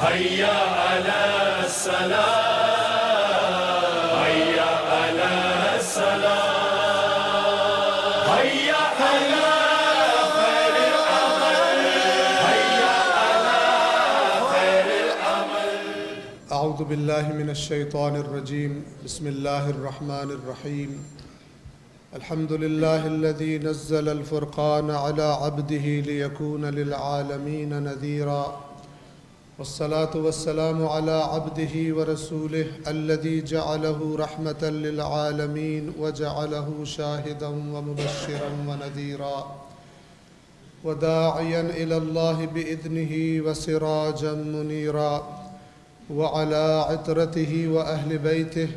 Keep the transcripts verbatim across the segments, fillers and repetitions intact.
هيا على السلام، هيا على السلام، هيا على خير الأمل، هيا على خير الأمل. أعوذ بالله من الشيطان الرجيم. بسم الله الرحمن الرحيم. الحمد لله الذي نزل الفرقان على عبده ليكون للعالمين نذيرا، والصلاة والسلام على عبده ورسوله الذي جعله رحمة للعالمين وجعله شاهدا ومبشرا ونذيرا وداعيا إلى الله بإذنه وسراجا منيرا، وعلى عترته وأهل بيته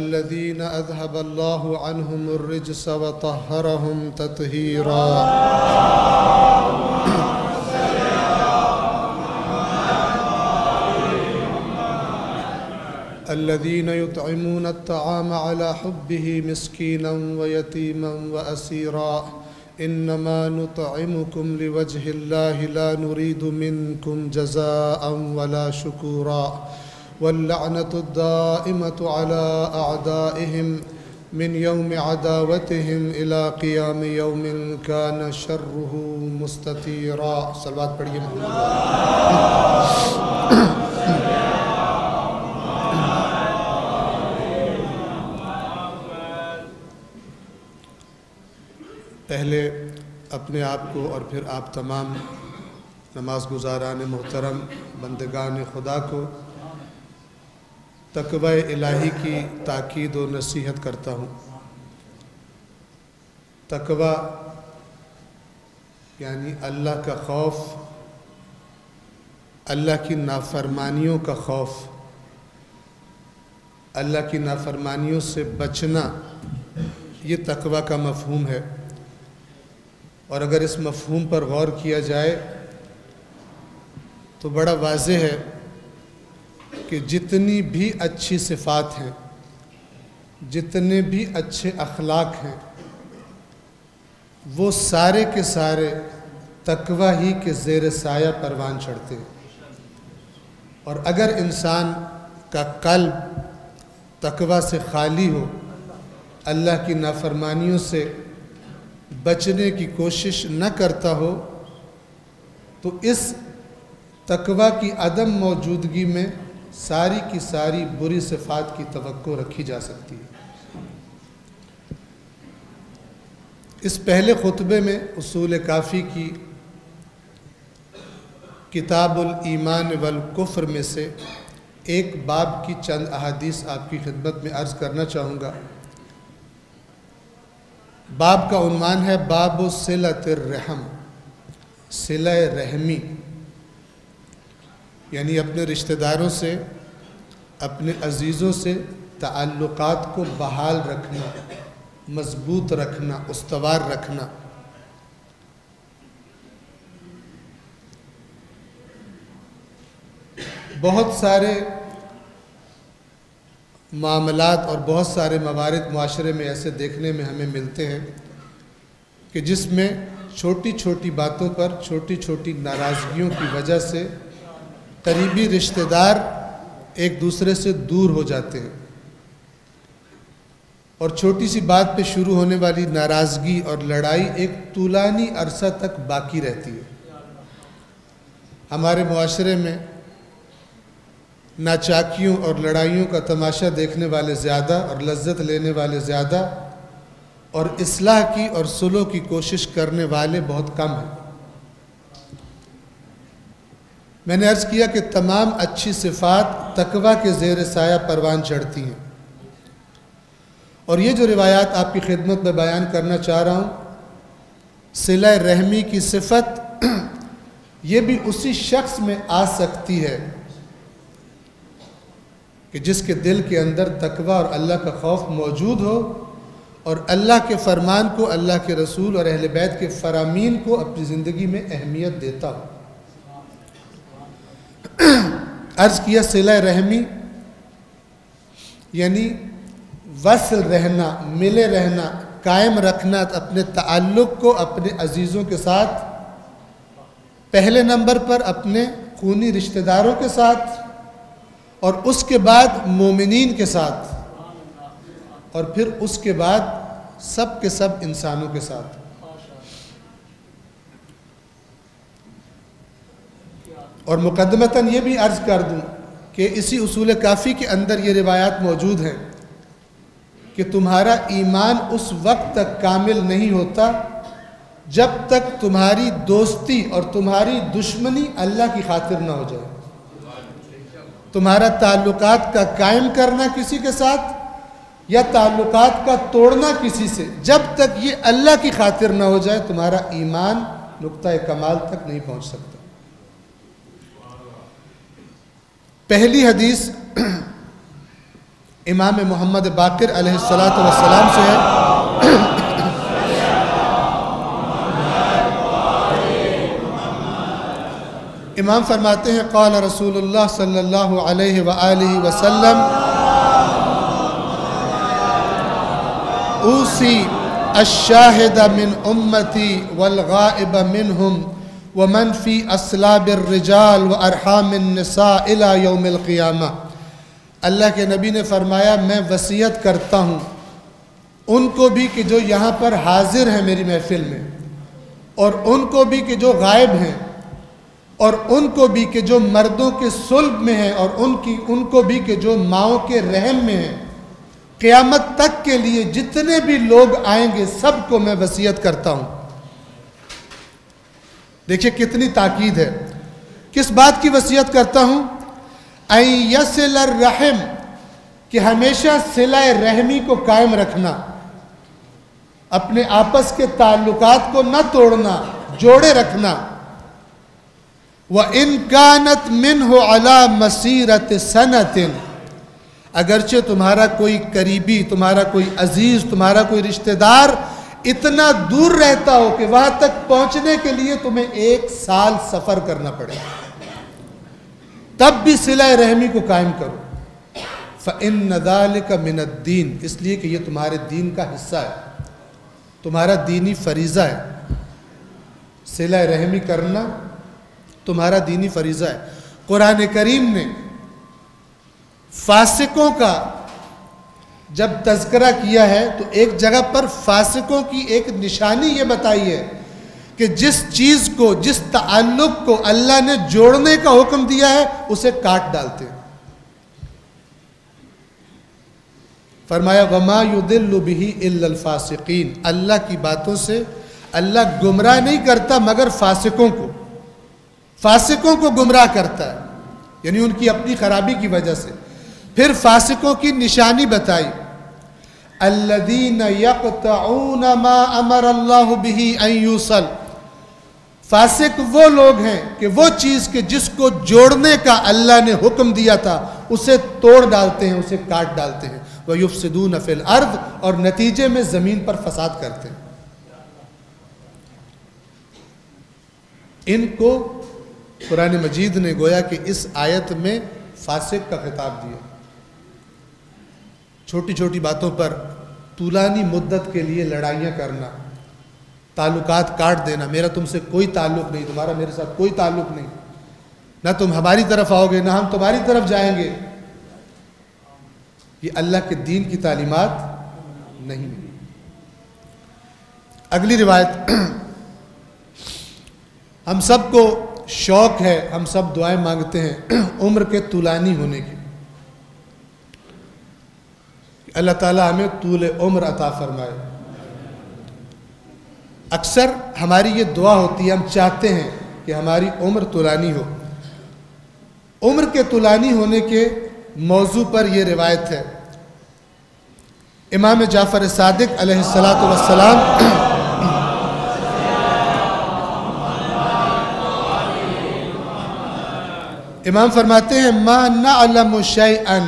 الذين أذهب الله عنهم الرجس وطهرهم تطهيرا. الذين يطعمون الطعام على حبه مسكينا ويتيما وأسيرا، إنما نطعمكم لوجه الله لا نريد منكم جزاء ولا شكورا، واللعنة الدائمة على أعدائهم من يوم عداوتهم إلى قيام يوم كان شره مستتيرا. صلوات پڑھیے محمد. پہلے اپنے آپ کو اور پھر آپ تمام نماز گزاران محترم بندگان خدا کو تقوی الہی کی تاکید و نصیحت کرتا ہوں. تقوی یعنی اللہ کا خوف، اللہ کی نافرمانیوں کا خوف، اللہ کی نافرمانیوں سے بچنا، یہ تقوی کا مفہوم ہے. اور اگر اس مفہوم پر غور کیا جائے تو بڑا واضح ہے کہ جتنی بھی اچھی صفات ہیں، جتنے بھی اچھے اخلاق ہیں، وہ سارے کے سارے تقوی ہی کے زیر سایہ پروان چڑھتے ہیں. اور اگر انسان کا قلب تقوی سے خالی ہو، اللہ کی نافرمانیوں سے بچنے کی کوشش نہ کرتا ہو، تو اس تقوی کی عدم موجودگی میں ساری کی ساری بری صفات کی توقع رکھی جا سکتی ہے. اس پہلے خطبے میں اصول کافی کی کتاب الایمان والکفر میں سے ایک باب کی چند احادیث آپ کی خدمت میں عرض کرنا چاہوں گا. باب کا عنوان ہے باب صلۃ الرحم، صلہ رحمی، یعنی اپنے رشتہ داروں سے، اپنے عزیزوں سے تعلقات کو بحال رکھنا، مضبوط رکھنا، استوار رکھنا. بہت سارے معاملات اور بہت سارے موارد معاشرے میں ایسے دیکھنے میں ہمیں ملتے ہیں کہ جس میں چھوٹی چھوٹی باتوں پر چھوٹی چھوٹی ناراضگیوں کی وجہ سے قریبی رشتہ دار ایک دوسرے سے دور ہو جاتے ہیں، اور چھوٹی سی بات پہ شروع ہونے والی ناراضگی اور لڑائی ایک طولانی عرصہ تک باقی رہتی ہے. ہمارے معاشرے میں ناچاکیوں اور لڑائیوں کا تماشا دیکھنے والے زیادہ اور لذت لینے والے زیادہ، اور اصلاح کی اور صلح کی کوشش کرنے والے بہت کم ہیں. میں نے عرض کیا کہ تمام اچھی صفات تقوی کے زیر سایہ پروان چڑھتی ہیں. اور یہ جو روایات آپ کی خدمت میں بیان کرنا چاہ رہا ہوں، صلہ رحمی کی صفت یہ بھی اسی شخص میں آ سکتی ہے کہ جس کے دل کے اندر تقوی اور اللہ کا خوف موجود ہو، اور اللہ کے فرمان کو، اللہ کے رسول اور اہل بیت کے فرامین کو اپنی زندگی میں اہمیت دیتا ہو. عرض کیا صلہ رحمی یعنی وصل رہنا، ملے رہنا، قائم رکھنا اپنے تعلق کو اپنے عزیزوں کے ساتھ، پہلے نمبر پر اپنے خونی رشتہ داروں کے ساتھ اور اس کے بعد مومنین کے ساتھ اور پھر اس کے بعد سب کے سب انسانوں کے ساتھ۔ اور مقدمتاً یہ بھی عرض کر دوں کہ اسی اصول کافی کے اندر یہ روایات موجود ہیں کہ تمہارا ایمان اس وقت تک کامل نہیں ہوتا جب تک تمہاری دوستی اور تمہاری دشمنی اللہ کی خاطر نہ ہو جائے۔ تمہارا تعلقات کا قائم کرنا کسی کے ساتھ یا تعلقات کا توڑنا کسی سے، جب تک یہ اللہ کی خاطر نہ ہو جائے تمہارا ایمان نقطہ کمال تک نہیں پہنچ سکتا۔ پہلی حدیث امام محمد باقر علیہ الصلاۃ والسلام سے ہے۔ امام فرماتے ہیں قال رسول اللہ صلی اللہ علیہ وآلہ وسلم اوصی الشاہد من امتی والغائب منہم ومن فی اصلاب الرجال وارحام النساء الى یوم القیامہ۔ اللہ کے نبی نے فرمایا میں وصیت کرتا ہوں ان کو بھی کہ جو یہاں پر حاضر ہیں میری محفل میں، اور ان کو بھی کہ جو غائب ہیں، اور ان کو بھی کہ جو مردوں کے صلب میں ہیں، اور ان کی ان کو بھی کہ جو ماؤں کے رحم میں ہیں۔ قیامت تک کے لیے جتنے بھی لوگ آئیں گے سب کو میں وصیت کرتا ہوں۔ دیکھیے کتنی تاکید ہے۔ کس بات کی وصیت کرتا ہوں؟ اَن یصل الرحم، کہ ہمیشہ صلہ رحمی کو قائم رکھنا، اپنے آپس کے تعلقات کو نہ توڑنا، جوڑے رکھنا۔ وَإِن كَانَتْ مِنْهُ عَلَى مَسِيرَةِ سَنَةٍ، اگرچہ تمہارا کوئی قریبی، تمہارا کوئی عزیز، تمہارا کوئی رشتہ دار اتنا دور رہتا ہو کہ وہاں تک پہنچنے کے لیے تمہیں ایک سال سفر کرنا پڑے، تب بھی صلہ رحمی کو قائم کرو۔ فَإِنَّ ذَلِكَ مِنَ الدِّينِ، اس لیے کہ یہ تمہارے دین کا حصہ ہے، تمہارا دینی فریضہ ہے۔ صلہ رحمی کرنا تمہارا دینی فریضہ ہے۔ قرآن کریم نے فاسقوں کا جب تذکرہ کیا ہے تو ایک جگہ پر فاسقوں کی ایک نشانی یہ بتائی ہے کہ جس چیز کو، جس تعلق کو اللہ نے جوڑنے کا حکم دیا ہے اسے کاٹ ڈالتے ہیں۔ فرمایا وَمَا يُدِلُّ بِهِ إِلَّا الْفَاسِقِينَ، اللہ کی باتوں سے اللہ گمراہ نہیں کرتا مگر فاسقوں کو، فاسقوں کو گمراہ کرتا ہے، یعنی ان کی اپنی خرابی کی وجہ سے۔ پھر فاسقوں کی نشانی بتائی الذین یقطعون ما امر اللہ بہ ان یوصل، فاسق وہ لوگ ہیں کہ وہ چیز کہ جس کو جوڑنے کا اللہ نے حکم دیا تھا اسے توڑ ڈالتے ہیں، اسے کاٹ ڈالتے ہیں۔ ویفسدون فی الارض، اور نتیجے میں زمین پر فساد کرتے ہیں۔ ان کو قرآن مجید نے گویا کہ اس آیت میں فاسق کا خطاب دیا، چھوٹی چھوٹی باتوں پر طولانی مدت کے لیے لڑائیاں کرنا، تعلقات کاٹ دینا، میرا تم سے کوئی تعلق نہیں، تمہارا میرے ساتھ کوئی تعلق نہیں، نہ تم ہماری طرف آؤ گے نہ ہم تمہاری طرف جائیں گے۔ یہ اللہ کے دین کی تعلیمات نہیں۔ اگلی روایت، ہم سب کو شوق ہے، ہم سب دعائیں مانگتے ہیں عمر کے طولانی ہونے کی، اللہ تعالیٰ ہمیں طول عمر عطا فرمائے۔ اکثر ہماری یہ دعا ہوتی ہے، ہم چاہتے ہیں کہ ہماری عمر طولانی ہو۔ عمر کے طولانی ہونے کے موضوع پر یہ روایت ہے۔ امام جعفر صادق علیہ الصلاۃ والسلام امام فرماتے ہیں ما نعلم شیئا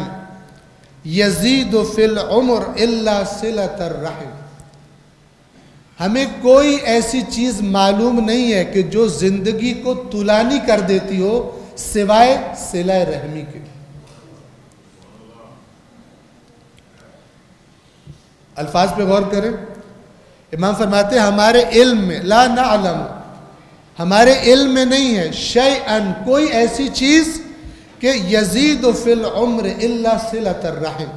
یزید فی العمر الا صلۃ الرحم، ہمیں کوئی ایسی چیز معلوم نہیں ہے کہ جو زندگی کو طولانی کر دیتی ہو سوائے صلہ رحمی کے۔ الفاظ پہ غور کریں، امام فرماتے ہیں ہمارے علم میں لا نعلم، ہمارے علم میں نہیں ہے شیئن کوئی ایسی چیز کہ یزید فی العمر الا صلۃ الرحم،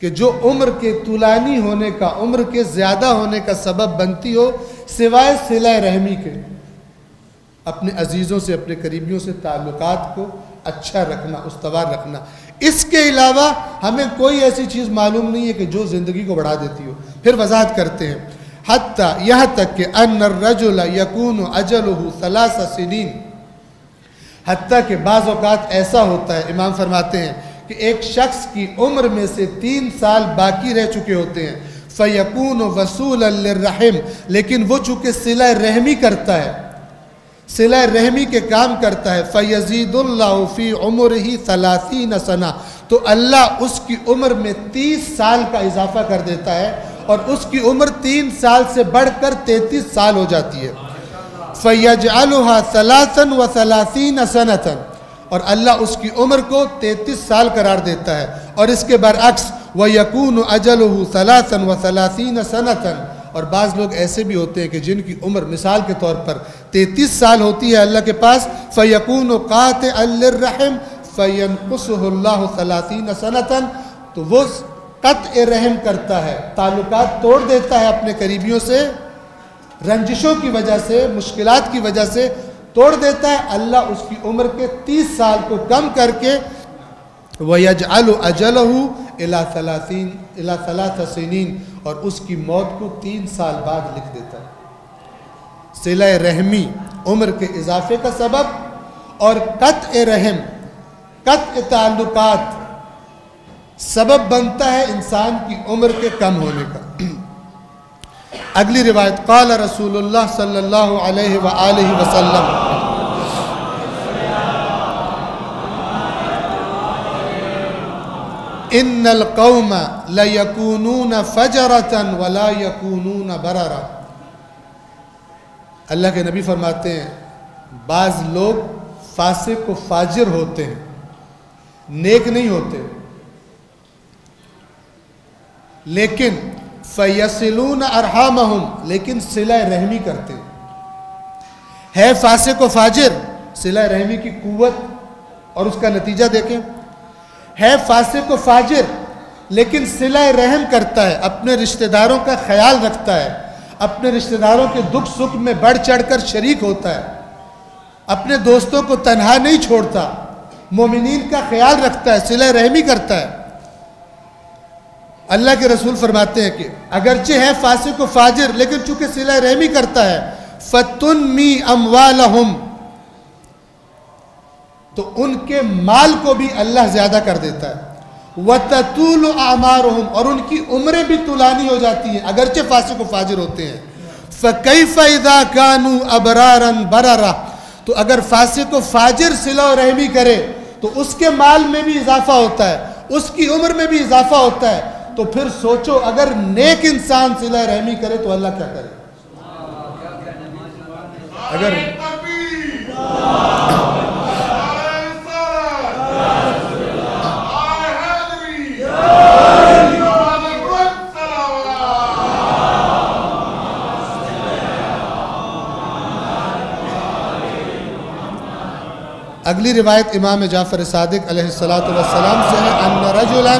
کہ جو عمر کے طولانی ہونے کا، عمر کے زیادہ ہونے کا سبب بنتی ہو سوائے صلہ رحمی کے، اپنے عزیزوں سے، اپنے قریبیوں سے تعلقات کو اچھا رکھنا، استوار رکھنا۔ اس کے علاوہ ہمیں کوئی ایسی چیز معلوم نہیں ہے کہ جو زندگی کو بڑھا دیتی ہو۔ پھر وضاحت کرتے ہیں حتیٰ، یہاں تک کہ ان الرجل یکون اجلہ ثلاث سنین، حتیٰ کہ بعض اوقات ایسا ہوتا ہے، امام فرماتے ہیں کہ ایک شخص کی عمر میں سے تین سال باقی رہ چکے ہوتے ہیں، فیکون وصولا للرحم، لیکن وہ چونکہ صلہ رحمی کرتا ہے، صلہ رحمی کے کام کرتا ہے، فیزید اللہ فی عمرہ ثلاثین سنہ، تو اللہ اس کی عمر میں تیس سال کا اضافہ کر دیتا ہے، اور اس کی عمر تین سال سے بڑھ کر تینتیس سال ہو جاتی ہے، فَيَجْعَلُهَا ثَلَاثًا وَثَلَاثِينَ سَنَةً، اور اللہ اس کی عمر کو تینتیس سال قرار دیتا ہے، اور اس کے برعکس وَيَكُونُ أَجَلُهُ ثَلَاثًا وَثَلَاثِينَ سَنَةً، اور بعض لوگ ایسے بھی ہوتے ہیں کہ جن کی عمر مثال کے طور پر تینتیس سال ہوتی ہے اللہ کے پاس، فَيَكُونُ قَاطِعًا لِلرَّحِمْ فَيَنْقُصُهُ اللَّهُ ثَلَاثِينَ سَنَةً، تو وہ قطع رحم کرتا ہے، تعلقات توڑ دیتا ہے اپنے قریبیوں سے، رنجشوں کی وجہ سے، مشکلات کی وجہ سے توڑ دیتا ہے، اللہ اس کی عمر کے تیس سال کو کم کر کے وَيَجْعَلُ أَجَلَهُ إِلَى ثَلَاثِينَ إِلَى ثَلَاثَ سِنِينَ، اور اس کی موت کو تین سال بعد لکھ دیتا ہے۔ صلہ رحمی عمر کے اضافے کا سبب، اور قطع رحم، قطع تعلقات سبب بنتا ہے انسان کی عمر کے کم ہونے کا۔ اگلی روایت، قال رسول اللہ صلی اللہ علیہ وآلہ وسلم، ان القوم لیکونون فجرتا ولا یکونون بررا، اللہ کے نبی فرماتے ہیں بعض لوگ فاسق و فاجر ہوتے ہیں، نیک نہیں ہوتے، لیکن فَيَصِلُونَ أَرْحَامَهُمْ، لیکن صلہ رحمی کرتے ہیں۔ ہے فاسق و فاجر، صلہ رحمی کی قوت اور اس کا نتیجہ دیکھیں، ہے فاسق و فاجر لیکن صلہ رحم کرتا ہے، اپنے رشتہ داروں کا خیال رکھتا ہے، اپنے رشتہ داروں کے دکھ سکھ میں بڑھ چڑھ کر شریک ہوتا ہے، اپنے دوستوں کو تنہا نہیں چھوڑتا، مومنین کا خیال رکھتا ہے، صلہ رحمی کرتا ہے۔ اللہ کے رسول فرماتے ہیں کہ اگرچہ ہے فاسق و فاجر لیکن چونکہ صلہ رحمی کرتا ہے، فَتُنْمِي أَمْوَالَهُمْ، تو ان کے مال کو بھی اللہ زیادہ کر دیتا ہے، وَتَطُولُ أَعْمَارُهُمْ، اور ان کی عمریں بھی طولانی ہو جاتی ہیں اگرچہ فاسق و فاجر ہوتے ہیں۔ فَكَيْفَ إِذَا كَانُوا أَبْرَارًا بَرَرًا، تو اگر فاسق و فاجر صلہ رحمی کرے تو اس کے مال میں بھی اضافہ ہوتا ہے، اس کی عمر میں بھی اضافہ ہوتا ہے، تو پھر سوچو اگر نیک انسان صلہ رحمی کرے تو اللہ کیا کرے۔ اگر اگلی روایت امام جعفر صادق علیہ السلام سے ہے، ان رجلا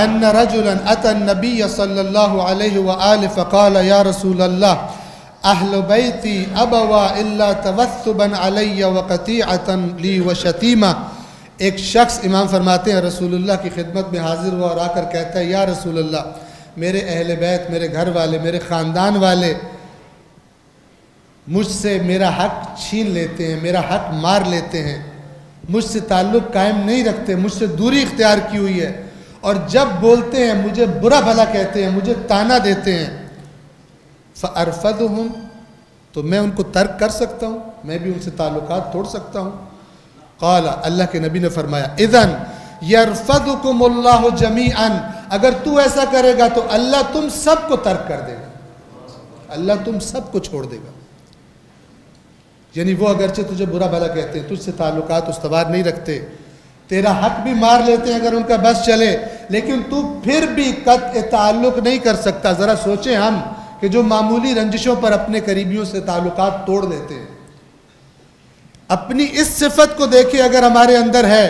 ان رجلا اتى النبي صلى الله عليه واله فقال يا رسول الله اهل بيتي ابوا الا توثبا علي وقطيعه لي وشتيمه، ایک شخص، امام فرماتے ہیں رسول اللہ کی خدمت میں حاضر ہوا اور آ کر کہتا ہے یا رسول اللہ میرے اہل بیت، میرے گھر والے، میرے خاندان والے مجھ سے میرا حق چھین لیتے ہیں، میرا حق مار لیتے ہیں، مجھ سے تعلق قائم نہیں رکھتے، مجھ سے دوری اختیار کی ہوئی ہے، اور جب بولتے ہیں مجھے برا بھلا کہتے ہیں، مجھے تانا دیتے ہیں، فَأَرْفَدُهُمْ، تو میں ان کو ترک کر سکتا ہوں، میں بھی ان سے تعلقات توڑ سکتا ہوں۔ قال، اللہ کے نبی نے فرمایا، اِذَن يَرْفَدُكُمُ اللَّهُ جَمِيعًا، اگر تو ایسا کرے گا تو اللہ تم سب کو ترک کر دے گا، اللہ تم سب کو چھوڑ دے گا، یعنی وہ اگرچہ تجھے برا بھلا کہتے ہیں، تجھ سے تعلقات استوار نہیں رکھتے، تیرا حق بھی مار لیتے ہیں اگر ان کا بس چلے، لیکن تو پھر بھی قطع تعلق نہیں کر سکتا. ذرا سوچیں ہم کہ جو معمولی رنجشوں پر اپنے قریبیوں سے تعلقات توڑ دیتے ہیں، اپنی اس صفت کو دیکھیں اگر ہمارے اندر ہے،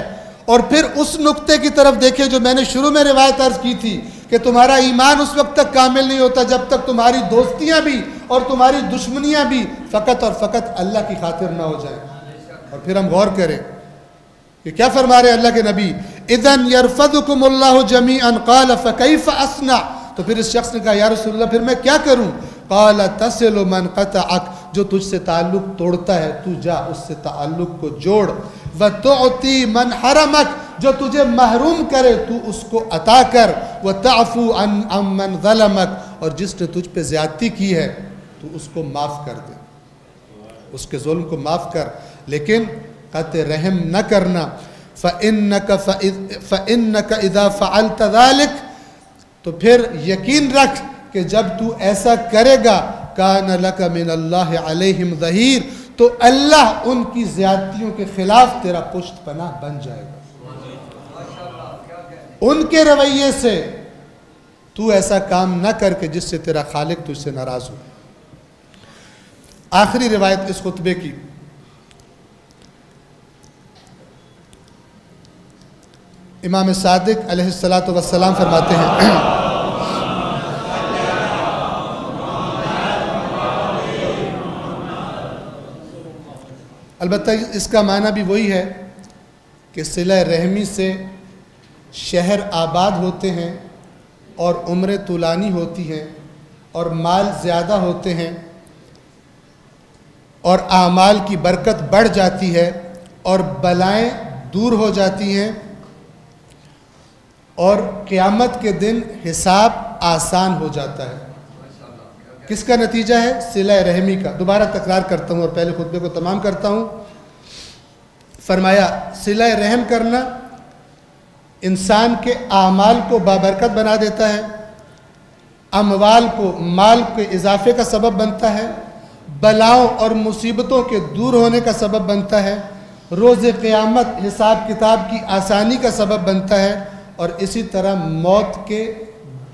اور پھر اس نقطے کی طرف دیکھیں جو میں نے شروع میں روایت عرض کی تھی کہ تمہارا ایمان اس وقت تک کامل نہیں ہوتا جب تک تمہاری دوستیاں بھی اور تمہاری دشمنیاں بھی فقط اور فقط اللہ کی خاطر نہ ہو جائیں. اور پھر ہم غور کریں کہ کیا فرما رہے اللہ کے نبی، اذن یرفضکم اللہ جمیعا قال فکیف اصنع، تو پھر اس شخص نے کہا یا رسول اللہ پھر میں کیا کروں؟ قال تصل من قطعک، جو تجھ سے تعلق توڑتا ہے تو جا اس سے تعلق کو جوڑ، وتعطی من حرمک، جو تجھے محروم کرے تو اس کو عطا کر، وتعفو عن من ظلمک، اور جس نے تجھ پہ زیادتی کی ہے تو اس کو معاف کر دے، اس کے ظلم کو معاف کر، لیکن قطع رحم نہ کرنا. فَإِنَّكَ فَإِنَّكَ إِذَا فَعَلْتَ ذَلِكَ، تو پھر یقین رکھ کہ جب تو ایسا کرے گا كَانَ لَكَ مِنَ اللَّهِ عَلَيْهِمْ ظَهِيرٌ، تو اللہ ان کی زیادتیوں کے خلاف تیرا پشت پناہ بن جائے گا. ان کے رویے سے تو ایسا کام نہ کر کہ جس سے تیرا خالق تجھ سے ناراض ہو. آخری روایت اس خطبے کی، امام صادق علیہ الصلاۃ والسلام فرماتے ہیں البتہ اس کا معنی بھی وہی ہے کہ صلہ رحمی سے شہر آباد ہوتے ہیں اور عمریں طولانی ہوتی ہیں اور مال زیادہ ہوتے ہیں اور اعمال کی برکت بڑھ جاتی ہے اور بلائیں دور ہو جاتی ہیں اور قیامت کے دن حساب آسان ہو جاتا ہے. کس کا نتیجہ ہے؟ صلہ رحمی کا. دوبارہ تکرار کرتا ہوں اور پہلے خطبے کو تمام کرتا ہوں. فرمایا صلہ رحم کرنا انسان کے اعمال کو بابرکت بنا دیتا ہے، اموال کو، مال کے اضافے کا سبب بنتا ہے، بلاؤں اور مصیبتوں کے دور ہونے کا سبب بنتا ہے، روز قیامت حساب کتاب کی آسانی کا سبب بنتا ہے، اور اسی طرح موت کے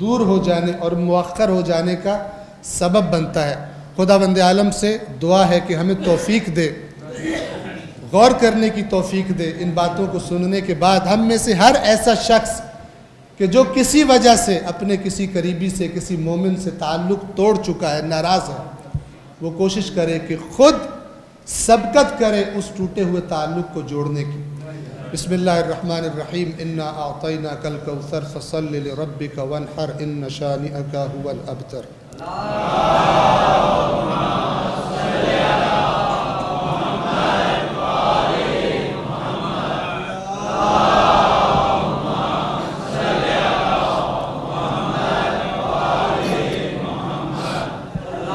دور ہو جانے اور مؤخر ہو جانے کا سبب بنتا ہے. خدا بند عالم سے دعا ہے کہ ہمیں توفیق دے، غور کرنے کی توفیق دے. ان باتوں کو سننے کے بعد ہم میں سے ہر ایسا شخص کہ جو کسی وجہ سے اپنے کسی قریبی سے، کسی مومن سے تعلق توڑ چکا ہے، ناراض ہے، وہ کوشش کرے کہ خود سبقت کرے اس ٹوٹے ہوئے تعلق کو جوڑنے کی. بسم اللہ الرحمن الرحیم، انا اعطیناک الکوثر فصل لربک وانحر ان شانئک هو الابتر. اللہم صل علی محمد و آل محمد، اللہم صل علی محمد و آل محمد، اللہم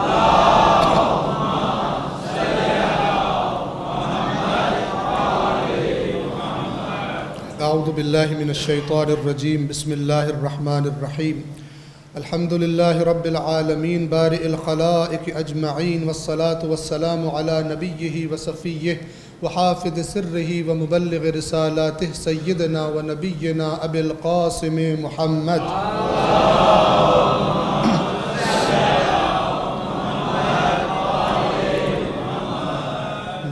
صل علی محمد و آل محمد. اعوذ باللہ من الشیطان الرجیم، بسم اللہ الرحمن الرحیم، الحمد لله رب العالمين، بارئ الخلائق أجمعين، والصلاة والسلام على نبيه وصفيه وحافظ سره ومبلغ رسالاته، سيدنا ونبينا أبي القاسم محمد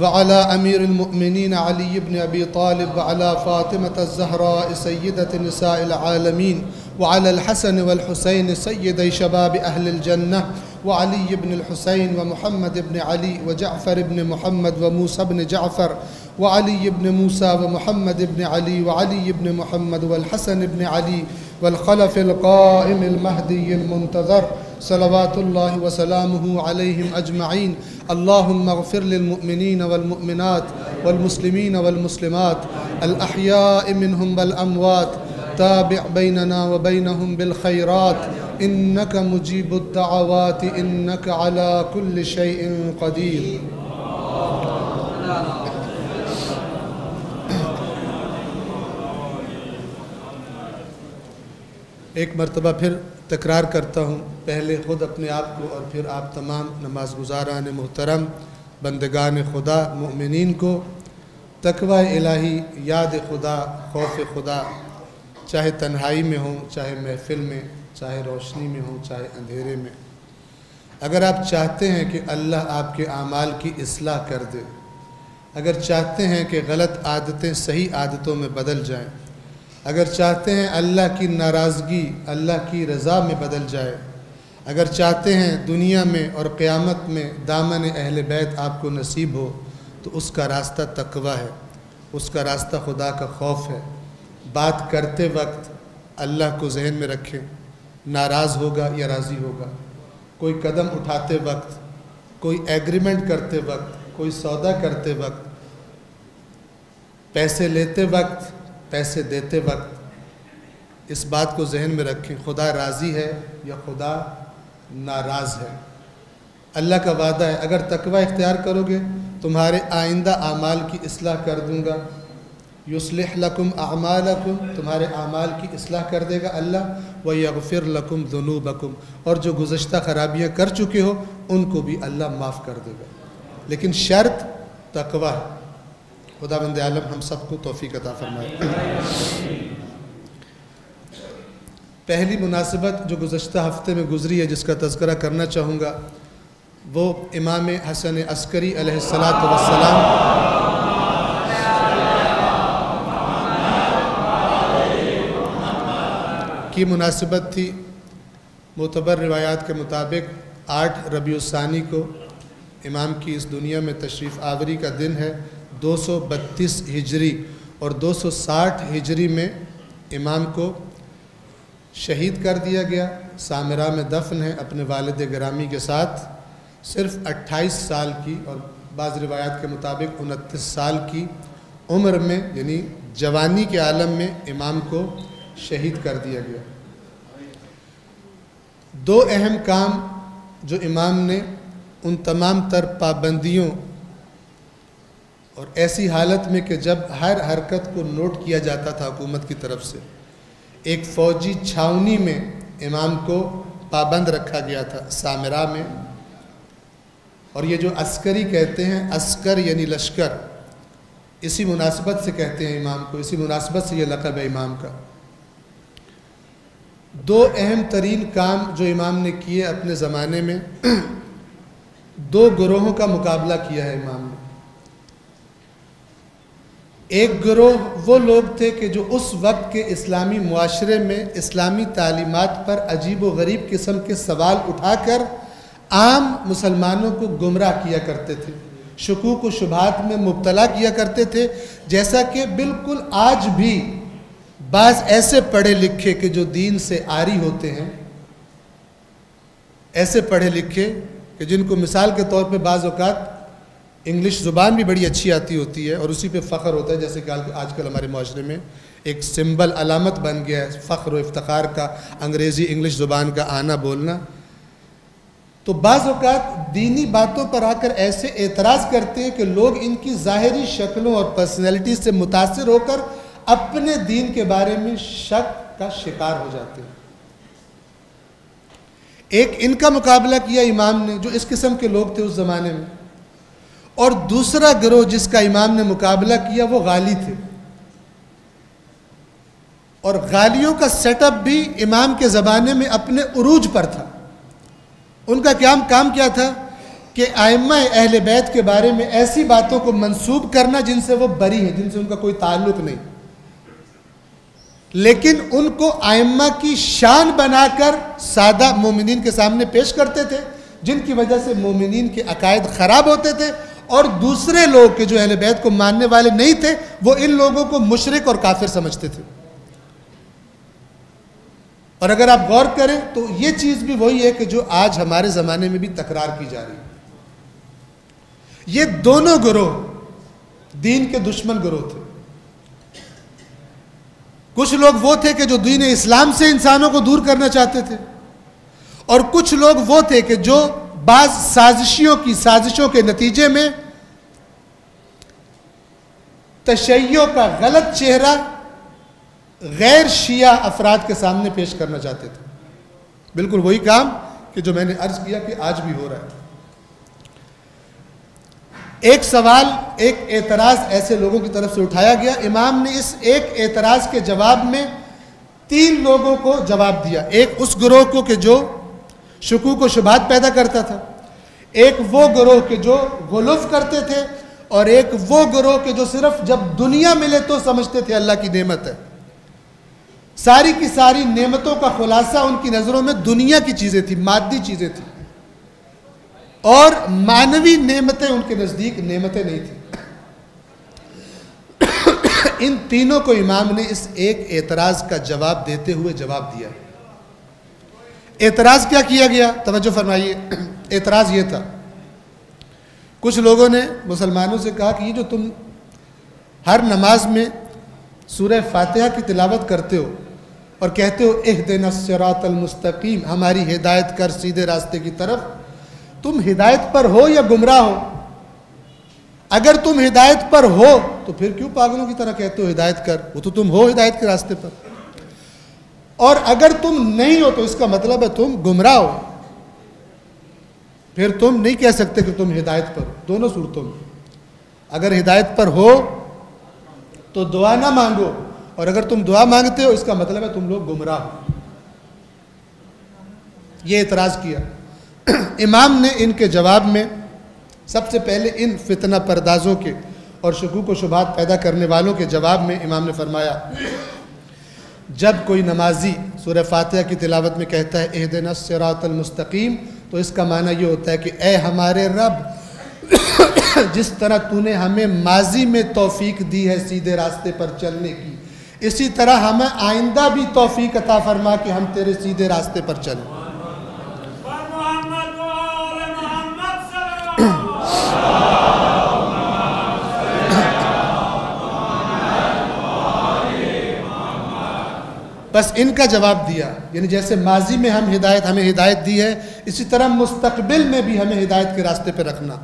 وعلى أمير المؤمنين علي بن أبي طالب، وعلى فاطمة الزهراء سيدة نساء العالمين، وعلى الحسن والحسين سيدي شباب أهل الجنة، وعلي بن الحسين ومحمد بن علي وجعفر بن محمد وموسى بن جعفر، وعلي بن موسى ومحمد بن علي وعلي بن محمد والحسن بن علي، والخلف القائم المهدي المنتظر، صلوات الله وسلامه عليهم أجمعين. اللهم اغفر للمؤمنين والمؤمنات والمسلمين والمسلمات، الأحياء منهم والأموات، تابع بيننا وبينهم بالخيرات، إنك مجيب الدعوات، إنك على كل شيء قدير. ایک مرتبہ پھر تکرار کرتا ہوں، پہلے خود اپنے آپ کو اور پھر آپ تمام نماز گزاران محترم، بندگان خدا، مؤمنین کو تقوی الہی، یاد خدا، خوف خدا، چاہے تنہائی میں ہوں، چاہے محفل میں، چاہے روشنی میں ہوں، چاہے اندھیرے میں۔ اگر آپ چاہتے ہیں کہ اللہ آپ کے اعمال کی اصلاح کر دے، اگر چاہتے ہیں کہ غلط عادتیں صحیح عادتوں میں بدل جائیں، اگر چاہتے ہیں اللہ کی ناراضگی اللہ کی رضا میں بدل جائے، اگر چاہتے ہیں دنیا میں اور قیامت میں دامن اہل بیت آپ کو نصیب ہو، تو اس کا راستہ تقوی ہے، اس کا راستہ خدا کا خوف ہے۔ بات کرتے وقت اللہ کو ذہن میں رکھیں، ناراض ہوگا یا راضی ہوگا، کوئی قدم اٹھاتے وقت، کوئی ایگریمنٹ کرتے وقت، کوئی سودا کرتے وقت، پیسے لیتے وقت، پیسے دیتے وقت، اس بات کو ذہن میں رکھیں، خدا راضی ہے یا خدا ناراض ہے۔ اللہ کا وعدہ ہے اگر تقوی اختیار کرو گے تمہارے آئندہ اعمال کی اصلاح کر دوں گا، یصلح لکم اعمالکم، تمہارے اعمال کی اصلاح کر دے گا اللہ، ویغفر لکم ذنوبکم، اور جو گزشتہ خرابیاں کر چکے ہو ان کو بھی اللہ معاف کر دے گا، لیکن شرط تقوی ہے۔ خدا بند عالم ہم سب کو توفیق عطا فرمائے۔ پہلی مناسبت جو گزشتہ ہفتے میں گزری ہے جس کا تذکرہ کرنا چاہوں گا، وہ امام حسن عسکری علیہ الصلاۃ والسلام کی مناسبت تھی۔ معتبر روایات کے مطابق آٹھ ربیع الثانی کو امام کی اس دنیا میں تشریف آوری کا دن ہے۔ دو سو بتیس ہجری اور دو سو ساٹھ ہجری میں امام کو شہید کر دیا گیا، سامرہ میں دفن ہے اپنے والد گرامی کے ساتھ، صرف اٹھائیس سال کی اور بعض روایات کے مطابق انتیس سال کی عمر میں، یعنی جوانی کے عالم میں امام کو شہید کر دیا گیا۔ دو اہم کام جو امام نے ان تمام تر پابندیوں اور ایسی حالت میں کہ جب ہر حرکت کو نوٹ کیا جاتا تھا حکومت کی طرف سے، ایک فوجی چھاؤنی میں امام کو پابند رکھا گیا تھا سامرہ میں، اور یہ جو عسکری کہتے ہیں، عسکر یعنی لشکر، اسی مناسبت سے کہتے ہیں امام کو، اسی مناسبت سے یہ لقب ہے امام کا۔ دو اہم ترین کام جو امام نے کیے اپنے زمانے میں، دو گروہوں کا مقابلہ کیا ہے امام نے۔ ایک گروہ وہ لوگ تھے کہ جو اس وقت کے اسلامی معاشرے میں اسلامی تعلیمات پر عجیب و غریب قسم کے سوال اٹھا کر عام مسلمانوں کو گمراہ کیا کرتے تھے، شکوک و شبہات میں مبتلا کیا کرتے تھے، جیسا کہ بالکل آج بھی بعض ایسے پڑھے لکھے کہ جو دین سے عاری ہوتے ہیں، ایسے پڑھے لکھے کہ جن کو مثال کے طور پہ بعض اوقات انگلش زبان بھی بڑی اچھی آتی ہوتی ہے اور اسی پہ فخر ہوتا ہے، جیسے کہ آج کل ہمارے معاشرے میں ایک سمبل علامت بن گیا ہے فخر و افتخار کا، انگریزی انگلش زبان کا آنا بولنا۔ تو بعض اوقات دینی باتوں پر آ کر ایسے اعتراض کرتے ہیں کہ لوگ ان کی ظاہری شکلوں اور پرسنالٹی سے متاثر ہو کر اپنے دین کے بارے میں شک کا شکار ہو جاتے ہیں۔ ایک ان کا مقابلہ کیا امام نے جو اس قسم کے لوگ تھے اس زمانے میں، اور دوسرا گروہ جس کا امام نے مقابلہ کیا وہ غالی تھے، اور غالیوں کا سیٹ اپ بھی امام کے زمانے میں اپنے عروج پر تھا۔ ان کا کام کام کیا تھا کہ ائمہ اہل بیت کے بارے میں ایسی باتوں کو منسوب کرنا جن سے وہ بری ہیں، جن سے ان کا کوئی تعلق نہیں، لیکن ان کو ائمہ کی شان بنا کر سادہ مومنین کے سامنے پیش کرتے تھے، جن کی وجہ سے مومنین کے عقائد خراب ہوتے تھے، اور دوسرے لوگ کے جو اہل بیت کو ماننے والے نہیں تھے وہ ان لوگوں کو مشرک اور کافر سمجھتے تھے۔ اور اگر آپ غور کریں تو یہ چیز بھی وہی ہے کہ جو آج ہمارے زمانے میں بھی تکرار کی جا رہی ہے۔ یہ دونوں گروہ دین کے دشمن گروہ تھے۔ کچھ لوگ وہ تھے کہ جو دین اسلام سے انسانوں کو دور کرنا چاہتے تھے، اور کچھ لوگ وہ تھے کہ جو بعض سازشیوں کی سازشوں کے نتیجے میں تشیعوں کا غلط چہرہ غیر شیعہ افراد کے سامنے پیش کرنا چاہتے تھے۔ بالکل وہی کام کہ جو میں نے عرض کیا کہ آج بھی ہو رہا ہے۔ ایک سوال ایک اعتراض ایسے لوگوں کی طرف سے اٹھایا گیا. امام نے اس ایک اعتراض کے جواب میں تین لوگوں کو جواب دیا. ایک اس گروہ کو کہ جو شکوک و شبہات پیدا کرتا تھا, ایک وہ گروہ کے جو غلوف کرتے تھے, اور ایک وہ گروہ کے جو صرف جب دنیا ملے تو سمجھتے تھے اللہ کی نعمت ہے. ساری کی ساری نعمتوں کا خلاصہ ان کی نظروں میں دنیا کی چیزیں تھیں, مادی چیزیں تھیں, اور معنوی نعمتیں ان کے نزدیک نعمتیں نہیں تھیں. ان تینوں کو امام نے اس ایک اعتراض کا جواب دیتے ہوئے جواب دیا. اعتراض کیا کیا گیا, توجہ فرمائیے. اعتراض یہ تھا, کچھ لوگوں نے مسلمانوں سے کہا کہ یہ جو تم ہر نماز میں سورہ فاتحہ کی تلاوت کرتے ہو اور کہتے ہو اہدنا الصراط المستقیم, ہماری ہدایت کر سیدھے راستے کی طرف, تم ہدایت پر ہو یا گمراہ ہو؟ اگر تم ہدایت پر ہو تو پھر کیوں پاگلوں کی طرح کہتے ہو ہدایت کر؟ وہ تو تم ہو ہدایت کے راستے پر. اور اگر تم نہیں ہو تو اس کا مطلب ہے تم گمراہ ہو, پھر تم نہیں کہہ سکتے کہ تم ہدایت پر ہو. دونوں صورتوں میں اگر ہدایت پر ہو تو دعا نہ مانگو, اور اگر تم دعا مانگتے ہو اس کا مطلب ہے تم لوگ گمراہ ہو. یہ اعتراض کیا. امام نے ان کے جواب میں سب سے پہلے ان فتنہ پردازوں کے اور شکوک و شبہات پیدا کرنے والوں کے جواب میں امام نے فرمایا, جب کوئی نمازی سورہ فاتحہ کی تلاوت میں کہتا ہے اہدنا الصراط المستقیم, تو اس کا معنی یہ ہوتا ہے کہ اے ہمارے رب, جس طرح تو نے ہمیں ماضی میں توفیق دی ہے سیدھے راستے پر چلنے کی, اسی طرح ہمیں آئندہ بھی توفیق عطا فرما کہ ہم تیرے سیدھے راستے پر چلیں. بس ان کا جواب دیا, یعنی جیسے ماضی میں ہم ہدایت ہمیں ہدایت دی ہے, اسی طرح مستقبل میں بھی ہمیں ہدایت کے راستے پہ رکھنا.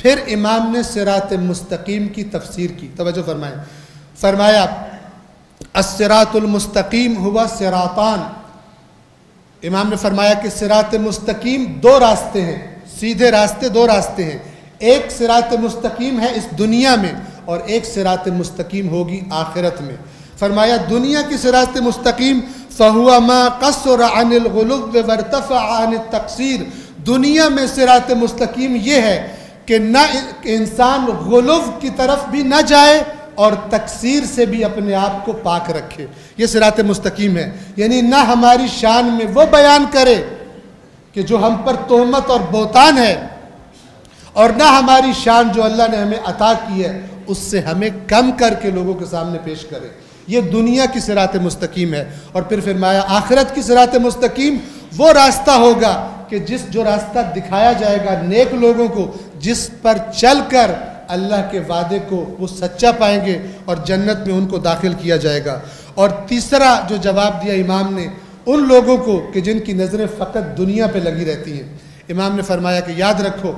پھر امام نے صراط مستقیم کی تفسیر کی, توجہ فرمائیں. فرمایا الصراط المستقیم ہوا صراطان. امام نے فرمایا کہ صراط مستقیم دو راستے ہیں, سیدھے راستے دو راستے ہیں. ایک صراط مستقیم ہے اس دنیا میں, اور ایک صراط مستقیم ہوگی آخرت میں. فرمایا دنیا کی صراط مستقیم فَهُوَ مَا قَصُرَ عَنِ الْغُلُوِّ وَارْتَفَعَ عَنِ التَّقْصِيرِ, دنیا میں صراط مستقیم یہ ہے کہ نہ انسان غلو کی طرف بھی نہ جائے اور تقصیر سے بھی اپنے آپ کو پاک رکھے. یہ صراط مستقیم ہے, یعنی نہ ہماری شان میں وہ بیان کرے کہ جو ہم پر تہمت اور بہتان ہے, اور نہ ہماری شان جو اللہ نے ہمیں عطا کی ہے اس سے ہمیں کم کر کے لوگوں کے سامنے پیش کرے. یہ دنیا کی صراط مستقیم ہے. اور پھر فرمایا آخرت کی صراط مستقیم وہ راستہ ہوگا کہ جس جو راستہ دکھایا جائے گا نیک لوگوں کو, جس پر چل کر اللہ کے وعدے کو وہ سچا پائیں گے اور جنت میں ان کو داخل کیا جائے گا. اور تیسرا جو جواب دیا امام نے ان لوگوں کو کہ جن کی نظریں فقط دنیا پہ لگی رہتی ہیں, امام نے فرمایا کہ یاد رکھو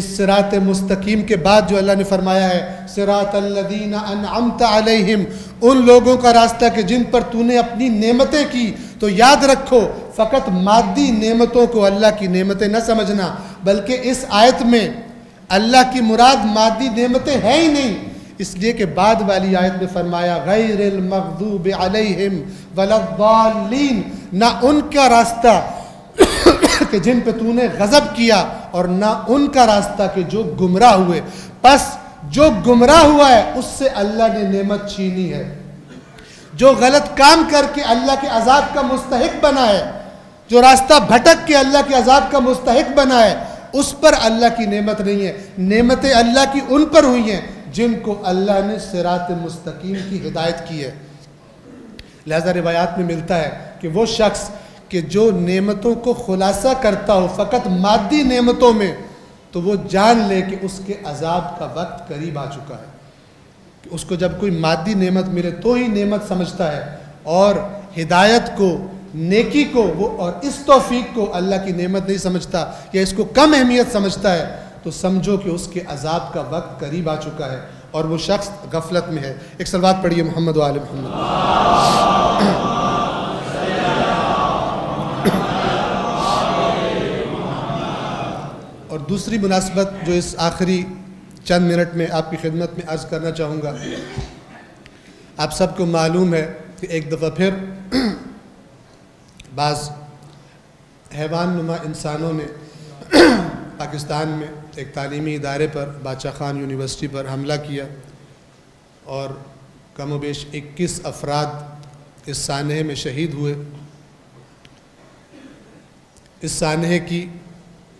اس صراط مستقیم کے بعد جو اللہ نے فرمایا ہے صراط الذین انعمت علیہم, ان لوگوں کا راستہ کہ جن پر تو نے اپنی نعمتیں کی, تو یاد رکھو فقط مادی نعمتوں کو اللہ کی نعمتیں نہ سمجھنا, بلکہ اس آیت میں اللہ کی مراد مادی نعمتیں ہیں ہی نہیں, اس لیے کہ بعد والی آیت میں فرمایا غیر المغضوب علیہم ولا الضالین, نہ ان کا راستہ کہ جن پہ تو نے غضب کیا, اور نہ ان کا راستہ کہ جو گمراہ ہوئے. پس جو گمراہ ہوا ہے اس سے اللہ نے نعمت چھینی ہے, جو غلط کام کر کے اللہ کے عذاب کا مستحق بنا ہے, جو راستہ بھٹک کے اللہ کے عذاب کا مستحق بنا ہے, اس پر اللہ کی نعمت نہیں ہے. نعمتیں اللہ کی ان پر ہوئی ہیں جن کو اللہ نے صراط مستقیم کی ہدایت کی ہے. لہذا روایات میں ملتا ہے کہ وہ شخص کہ جو نعمتوں کو خلاصہ کرتا ہو فقط مادی نعمتوں میں, تو وہ جان لے کہ اس کے عذاب کا وقت قریب آ چکا ہے. اس کو جب کوئی مادی نعمت ملے تو ہی نعمت سمجھتا ہے, اور ہدایت کو, نیکی کو وہ اور اس توفیق کو اللہ کی نعمت نہیں سمجھتا یا اس کو کم اہمیت سمجھتا ہے, تو سمجھو کہ اس کے عذاب کا وقت قریب آ چکا ہے, اور وہ شخص غفلت میں ہے. ایک صلوات پڑھیے محمد و آل محمد. اور دوسری مناسبت جو اس آخری چند منٹ میں آپ کی خدمت میں عرض کرنا چاہوں گا۔ آپ سب کو معلوم ہے کہ ایک دفعہ پھر بعض حیوان نما انسانوں نے پاکستان میں ایک تعلیمی ادارے پر باچہ خان یونیورسٹی پر حملہ کیا اور کم و بیش اکیس افراد اس سانحے میں شہید ہوئے۔ اس سانحے کی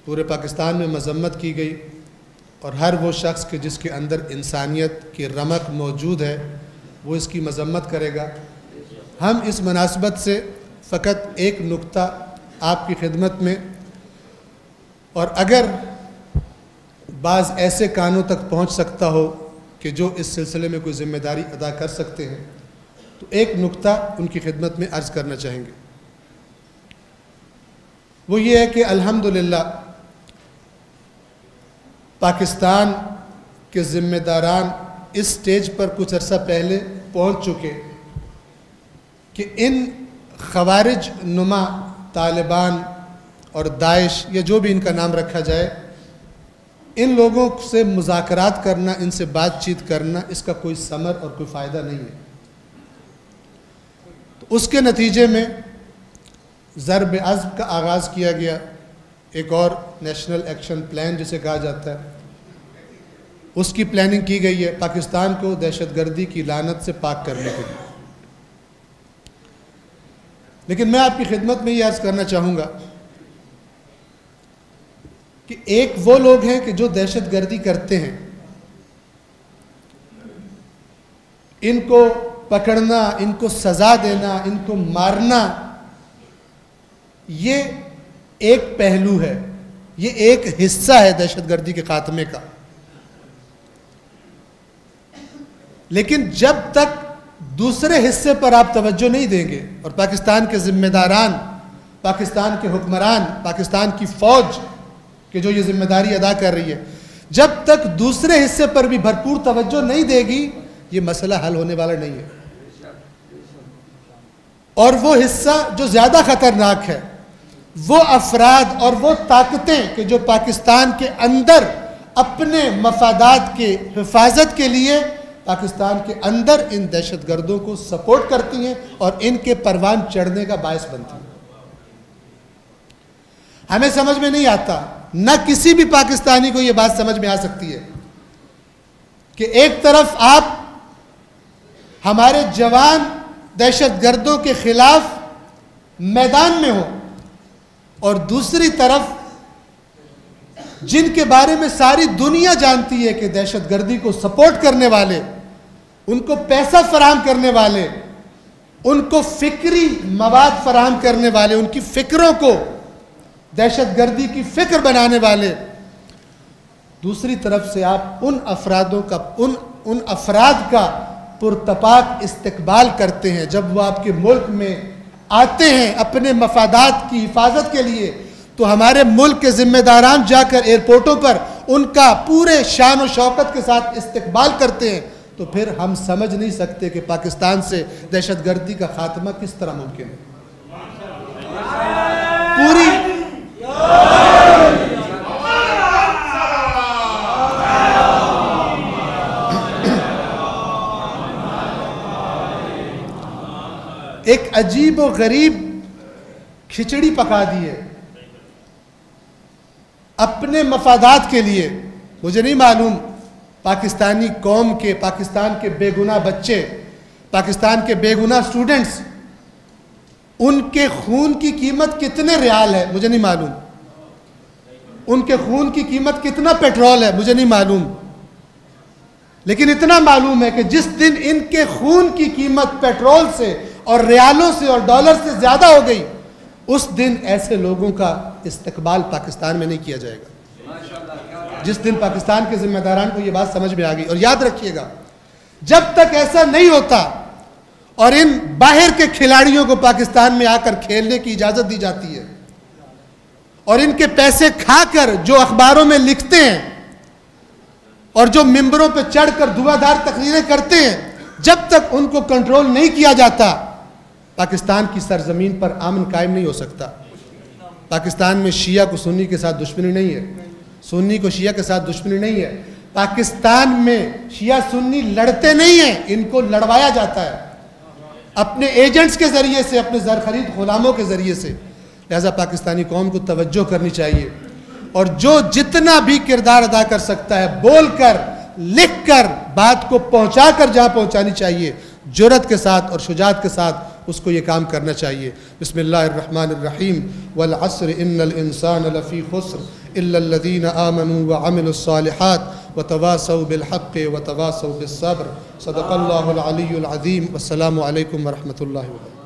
پورے پاکستان میں مذمت کی گئی اور ہر وہ شخص کہ جس کے اندر انسانیت کی رمق موجود ہے وہ اس کی مذمت کرے گا۔ ہم اس مناسبت سے فقط ایک نقطہ آپ کی خدمت میں، اور اگر بعض ایسے کانوں تک پہنچ سکتا ہو کہ جو اس سلسلے میں کوئی ذمہ داری ادا کر سکتے ہیں، تو ایک نقطہ ان کی خدمت میں عرض کرنا چاہیں گے۔ وہ یہ ہے کہ الحمدللہ پاکستان کے ذمہ داران اس سٹیج پر کچھ عرصہ پہلے پہنچ چکے کہ ان خوارج نما طالبان اور داعش یا جو بھی ان کا نام رکھا جائے، ان لوگوں سے مذاکرات کرنا، ان سے بات چیت کرنا، اس کا کوئی ثمر اور کوئی فائدہ نہیں ہے۔ تو اس کے نتیجے میں ضرب عضب کا آغاز کیا گیا، ایک اور نیشنل ایکشن پلان جسے کہا جاتا ہے اس کی پلاننگ کی گئی ہے پاکستان کو دہشت گردی کی لعنت سے پاک کرنے کے لیے۔ لیکن میں آپ کی خدمت میں یہ عرض کرنا چاہوں گا کہ ایک وہ لوگ ہیں کہ جو دہشت گردی کرتے ہیں، ان کو پکڑنا، ان کو سزا دینا، ان کو مارنا، یہ ایک پہلو ہے، یہ ایک حصہ ہے دہشت گردی کے خاتمے کا۔ لیکن جب تک دوسرے حصے پر آپ توجہ نہیں دیں گے اور پاکستان کے ذمہ داران، پاکستان کے حکمران، پاکستان کی فوج کہ جو یہ ذمہ داری ادا کر رہی ہے، جب تک دوسرے حصے پر بھی بھرپور توجہ نہیں دے گی، یہ مسئلہ حل ہونے والا نہیں ہے۔ اور وہ حصہ جو زیادہ خطرناک ہے، وہ افراد اور وہ طاقتیں کہ جو پاکستان کے اندر اپنے مفادات کے حفاظت کے لیے پاکستان کے اندر ان دہشت گردوں کو سپورٹ کرتی ہیں اور ان کے پروان چڑھنے کا باعث بنتی ہیں۔ ہمیں سمجھ میں نہیں آتا، نہ کسی بھی پاکستانی کو یہ بات سمجھ میں آ سکتی ہے کہ ایک طرف آپ ہمارے جوان دہشت گردوں کے خلاف میدان میں ہوں اور دوسری طرف جن کے بارے میں ساری دنیا جانتی ہے کہ دہشت گردی کو سپورٹ کرنے والے، ان کو پیسہ فراہم کرنے والے، ان کو فکری مواد فراہم کرنے والے، ان کی فکروں کو دہشت گردی کی فکر بنانے والے، دوسری طرف سے آپ ان افرادوں کا ان ان افراد کا پرتپاک استقبال کرتے ہیں۔ جب وہ آپ کے ملک میں آتے ہیں اپنے مفادات کی حفاظت کے لیے، تو ہمارے ملک کے ذمہ داران جا کر ایئرپورٹوں پر ان کا پورے شان و شوکت کے ساتھ استقبال کرتے ہیں، تو پھر ہم سمجھ نہیں سکتے کہ پاکستان سے دہشت گردی کا خاتمہ کس طرح ممکن ہے۔ پوری ایک عجیب و غریب کھچڑی پکا دی ہے اپنے مفادات کے لیے۔ مجھے نہیں معلوم پاکستانی قوم کے، پاکستان کے بے گناہ بچے، پاکستان کے بے گناہ اسٹوڈنٹس، ان کے خون کی قیمت کتنے ریال ہے، مجھے نہیں معلوم۔ ان کے خون کی قیمت کتنا پیٹرول ہے، مجھے نہیں معلوم۔ لیکن اتنا معلوم ہے کہ جس دن ان کے خون کی قیمت پیٹرول سے اور ریالوں سے اور ڈالر سے زیادہ ہو گئی، اس دن ایسے لوگوں کا استقبال پاکستان میں نہیں کیا جائے گا، جس دن پاکستان کے ذمہ داران کو یہ بات سمجھ میں آ گئی۔ اور یاد رکھیے گا، جب تک ایسا نہیں ہوتا اور ان باہر کے کھلاڑیوں کو پاکستان میں آ کر کھیلنے کی اجازت دی جاتی ہے اور ان کے پیسے کھا کر جو اخباروں میں لکھتے ہیں اور جو ممبروں پہ چڑھ کر دھواں دھار تقریریں کرتے ہیں، جب تک ان کو کنٹرول نہیں کیا جاتا، پاکستان کی سرزمین پر امن قائم نہیں ہو سکتا۔ پاکستان میں شیعہ کو سنی کے ساتھ دشمنی نہیں ہے، سنی کو شیعہ کے ساتھ دشمنی نہیں ہے، پاکستان میں شیعہ سنی لڑتے نہیں ہیں، ان کو لڑوایا جاتا ہے اپنے ایجنٹس کے ذریعے سے، اپنے زرخرید غلاموں کے ذریعے سے. لہذا پاکستانی قوم کو توجہ کرنی چاہیے، اور جو جتنا بھی کردار ادا کر سکتا ہے، بول کر، لکھ کر، بات کو پہنچا کر جہاں پہنچانی چاہیے، جرأت کے ساتھ اور شجاعت کے ساتھ اس کو یہ کام کرنا چاہیے. بسم اللہ الرحمن الرحیم. والعصر ان الانسان لفی خسر الا الذین آمنوا وعملوا الصالحات وتواصوا بالحق وتواصوا بالصبر. صدق اللہ العلی العظیم. والسلام علیکم ورحمۃ اللہ وبرکاتہ.